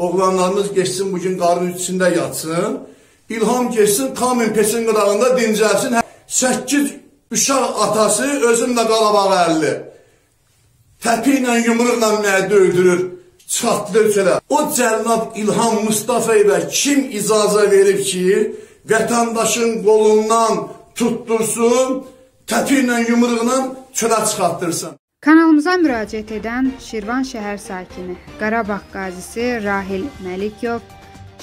Oğlanlarımız geçsin bugün qarın üstündə yatsın. İlham geçsin kamin pesin qırağında dincəlsin. 8 uşaq atası özünlə qalabağı əlli. Təpi ilə yumruqla məni döydürür. Çatdır çölə. O cəlnab İlham Mustafayevə kim icazə verib ki, vətəndaşın qolundan tuttursun, təpi ilə yumruqla çölə çıxartdırsın. Kanalımıza müraciət edən Şirvan şəhər sakini, Qarabağ qazisi Rahil Məlikov,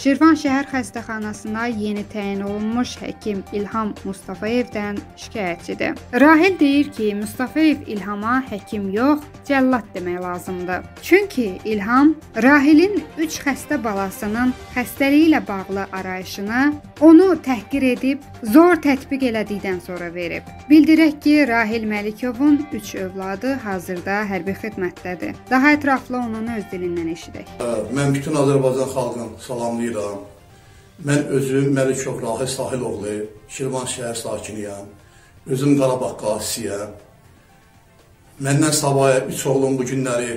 Şirvan Şehir Xəstəxanasına yeni təyin olunmuş həkim İlham Mustafayevdən şikayətçidir. Rahil deyir ki, Mustafayev İlhama həkim yox, cəllat demək lazımdır. Çünki İlham, Rahilin 3 xəstə balasının xəstəliyi ilə bağlı arayışını onu təhqir edib, zor tətbiq elədikdən sonra verib. Bildirək ki, Rahil Məlikovun 3 övladı hazırda hərbi xidmətdədir. Daha ətraflı onun öz dilindən eşidək. Mən bütün Azərbaycan xalqını salamlayıram. Mən özüm Məlik Çoxralı Sahiloğlu, Şirvan şəhər sakiniyəm. Özüm Qarabağ qazisiyəm. Məndən sabahı 3 oğlum bu günləri,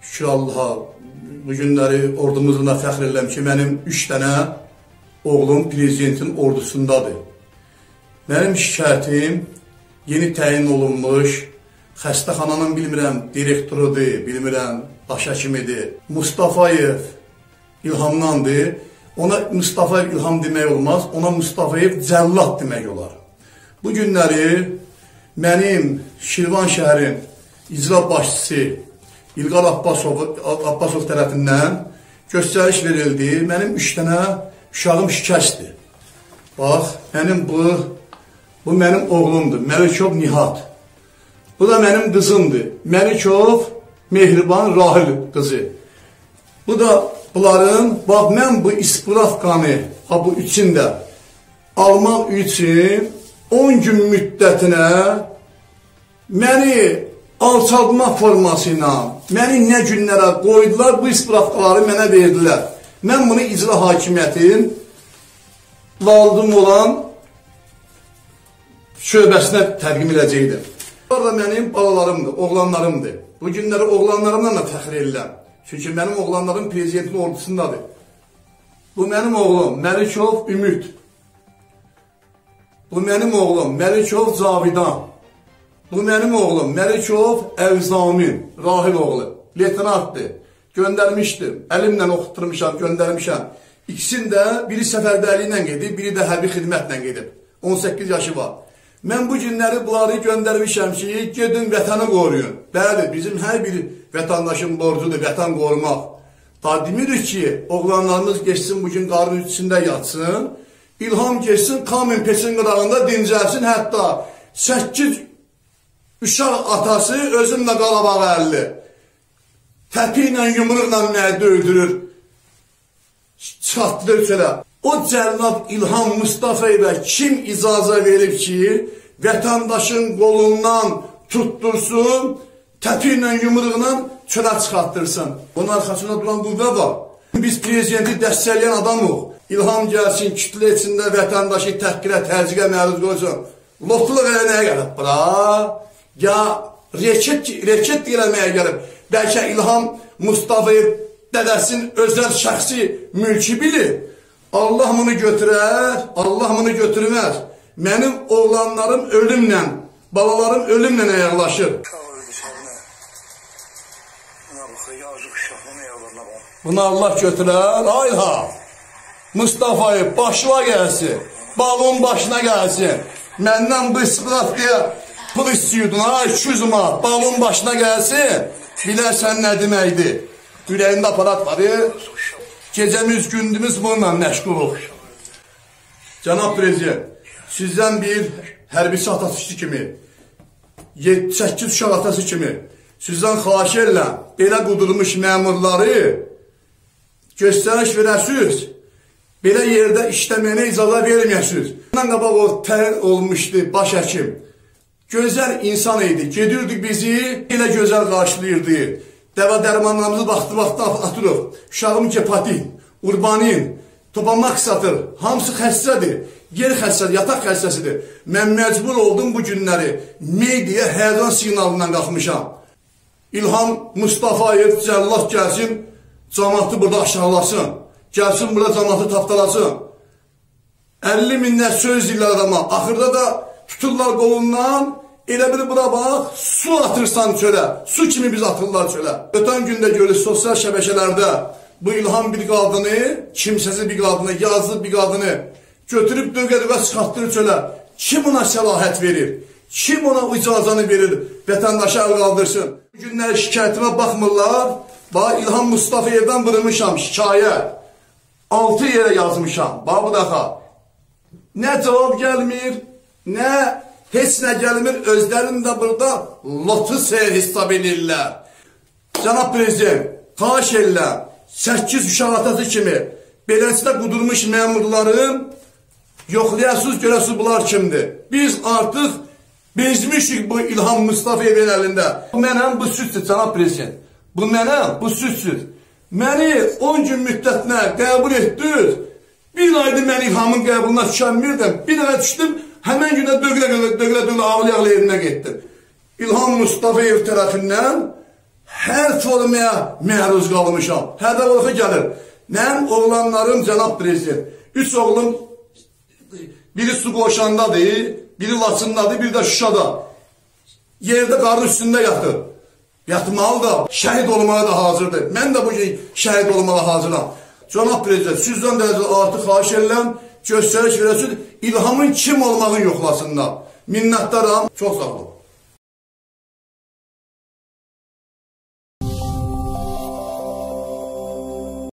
şükür Allaha, bu günləri ordumuzla fəxr edirəm ki, mənim 3 dənə oğlum prezidentin ordusundadır. Mənim şikayətim yeni təyin olunmuş xəstəxananın bilmirəm direktorudur, bilmirəm baş həkimidir. Mustafayev İlhamdandır. Ona Mustafayev İlham demək olmaz. Ona Mustafayev cəllat demək olar. Bu günləri mənim Şirvan şəhərin icra başçısı İlgar Abbasov tərəfindən göstəriş verildi. Mənim 3 dənə uşağım şikəstdir. Bax, mənim bu mənim oğlumdur. Məlikov Nihat. Bu da mənim qızımdır. Məlikov Mehriban Rahil qızı. Bu da bunların, bax, mən bu ispravkanı, ha bu üçün də almaq üçün 10 gün müddətinə məni alçaltma forması ilə, məni nə günlərə qoydular, bu ispravkaları mənə verdilər. Mən bunu icra hakimiyyətin validum olan şöbəsinə təqdim edəcəkdim. Bunlar da mənim balalarımdır, oğlanlarımdır. Bu günləri oğlanlarımdan da fəxr edirəm. Çünki mənim oğlanlarım prezidentin ordusundadır. Bu mənim oğlum Məlikov Ümit. Bu mənim oğlum Məlikov Cavidan. Bu mənim oğlum Məlikov Evzamin, Rahil oğlu. Leytenantdır. Göndərmişdim. Əlimlə oxutturmuşam, göndərmişəm. İkisini də biri səfərdəliklə gedib, biri də hərbi xidmətlə gedib. 18 yaşı var. Mən bu günləri bunları göndərmişəm ki, gedin vətəni qoruyun. Bəli, bizim hər bir vətəndaşın borcudur vətən qorumaq. Da demirik ki, oğlanlarımız geçsin bugün qarın üstündə yatsın, İlham geçsin kamin pesin qırağında dincəlsin, hətta 8 uşaq atası özünlə qalabağı əlli. Təpi ilə yumruqla məni döydürür, çatdır çölə. O cəlnab İlham Mustafayevə kim icazə verib ki, vətəndaşın qolundan tuttursun, təpi ilə yumruqla çölə çıxartdırsın. Onun arxasında duran qüvvə var. Biz prezidenti dəstəkləyən adamıq. İlham gəlsin, kütlə içində vətəndaşı təhqirə, təzyiqə məruz qoysun. Lotluq eləməyə gəlib bura. Ya reket eləməyə gəlib. Bəlkə İlham Mustafayev dədəsinin özəl şəxsi mülki bilir. Allah bunu götürər, Allah bunu götürməz. Mənim oğlanlarım ölümlə, balalarım ölümlə ayaqlaşır. Bunu Allah götürər, ayha. Mustafayev başına gəlsin, balon başına gəlsin. Məndən bu istirafqaya pul istiyordun, ha 200 manat, balon başına gəlsin. Bilərsən nə deməkdir? Ürəyində aparat var, gecemiz, gündümüz bununla məşğuluq. Cənab Prezident, sizdən bir hərbisi atası kimi, 7-8 uşaq atası kimi, sizdən xahiş edirəm, belə qudurmuş məmurları göstəriş verəsiniz, belə yerdə işləməyinə icazə verməyəsiniz. Bundan qabaq o təyin olmuşdu baş həkim. Gözəl insan idi, gedirdik bizi, elə gözəl qarşılayırdı. Dəvə dərmanlarımızı vaxtı-vaxtı atırıq. Uşağım kepatik, urbanin, topamaq satır. Hamısı xəstədir. Yer xəstədir, yataq xəstəsidir. Mən məcbur oldum bu günləri. Mediya həyəcan siqnalından qalxmışam. İlham Mustafayev cəllat gəlsin, Cəmatı burada aşağılasın. Gəlsin burada cəmatı tapdalasın. 50 mindən söz deyirlər adama. Axırda da tuturlar qolundan. Elə biri buna bax, su atırsan çölə. Su kimi biz atırlar çölə. Ötən gündə görürüz sosial şəbəkələrdə bu İlham bir qadını, kimsəsiz bir qadını, yazılı bir qadını götürüb dövqədəbə çıxartdırır çölə. Kim ona səlahət verir? Kim ona icazanı verir? Vətəndaşı əl qaldırsın. Bu günlər şikayətimə baxmırlar. Bax, İlham Mustafayevdən vurulmuşam, şikayət. 6 yerə yazmışam. Bax, bu dəfə. Nə cavab gəlmir, nə heç nə gəlmir, özlərini də burada lotu seyir hesab edirlər. Cənab Prezident, xahiş edirlər, 8 uşaq atası kimi beləsində qudurmuş məmurların yoxlayasız, görəsiz bunlar kimdir? Biz artıq bezmişik bu İlham Mustafayevin əlində. Bu mənəm, bu südsüz, Cənab Prezident. Bu mənəm, bu südsüz. Məni 10 gün müddətinə qəbul etdiniz. Bir aydır mən İlhamın qəbuluna düşənmirdim. Bir ayda düşdüm. Həmən günə döqlə ağlı-ağlı yerinə getdim. İlham Mustafayev tərəfindən hər formaya məruz qalmışam. Hədə orxu gəlir. Mən oğlanlarım, Cənab Prezident. 3 oğlum, biri su qoşandadır, biri Laçındadır, biri də Şuşada. Yerdə qarın üstündə yatır. Yatmalı da, şəhid olmağa da hazırdır. Mən də bugün şəhid olmağa hazıram. Cənab Prezident, sizdən dərəcə artıq xahiş edirəm. Göstəriş verəsin, İlhamın kim olmağını yoxlasınlar. Minnətdaram, çox sağ olun.